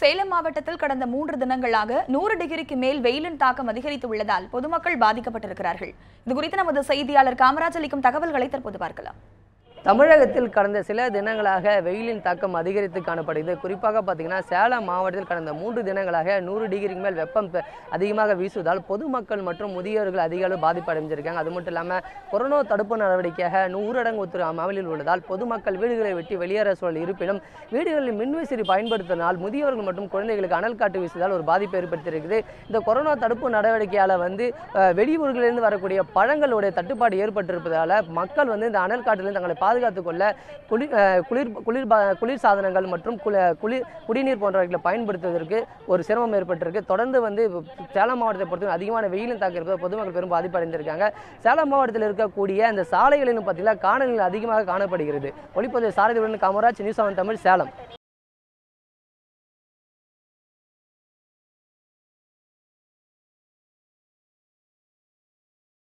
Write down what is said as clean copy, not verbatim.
சேலம் மாவட்டத்தில் கடந்த 3 தினங்களாக 100 டிகிரிக்கு மேல் வெயிலின் தாக்கம் அதிகரித்துள்ளதால் பொதுமக்கள் பாதிக்கப்பட்டிருக்கிறார்கள். இது குறித்து நமது செய்தியாளர் காமராஜ் அளிக்கும் தகவல்களை தற்போது பார்க்கலாம். தமிழகத்தில் கடந்த சில தினங்களாக வெயிலின் தாக்கம் அதிகரித்து காணப்படுகிறது. குறிப்பாக பார்த்தீங்கன்னா சேலம் மாவட்டத்தில் கடந்த 3 தினங்களாக 100 டிகிரிக்கு மேல் வெப்பம் அதிகமாக வீசுவதால் பொதுமக்கள் மற்றும் முதியோர்கள் அதிக அளவு பாதிப்பு அடைஞ்சிருக்காங்க. அது மட்டும் இல்லாமல் கொரோனா தடுப்பு நடவடிக்கையாக 100 ஊரடங்கு அமலில் உள்ளதால் பொதுமக்கள் வீடுகளை விட்டு வெளியேற சூழல் இருப்பினும் வீடுகளில் மின்விசிறி பயன்படுத்தினால் முதியோர்கள் மற்றும் குழந்தைகளுக்கு அனல் காட்டு வீசுவதால் ஒரு பாதிப்பு ஏற்படுத்தியிருக்குது. இந்த கொரோனா தடுப்பு நடவடிக்கையால் வெளியூர்களிலிருந்து வரக்கூடிய பழங்களுடைய தட்டுப்பாடு ஏற்பட்டிருப்பதால் மக்கள் இந்த அனல் காட்டிலிருந்து தங்களை பாதுகாத்துக் கொள்ள குளிர் சாதனங்கள் மற்றும் குடிநீர் போன்றவர்களை பயன்படுத்துவதற்கு ஒரு சிரமம் ஏற்பட்டிருக்கு. தொடர்ந்து சேலம் மாவட்டத்தை பொறுத்தவரை அதிகமான வெயிலின் தாக்கம் இருப்பதால் பொதுமக்கள் பெரும் பாதிப்பு அடைந்திருக்காங்க. சேலம் மாவட்டத்தில் இருக்கக்கூடிய அந்த சாலைகளிலும் பார்த்தீங்கன்னா காணொலிகள் அதிகமாக காணப்படுகிறது. ஒளிப்பதிவு சாரதியுடன் காமராஜ், நியூஸ் 7 தமிழ், சேலம்.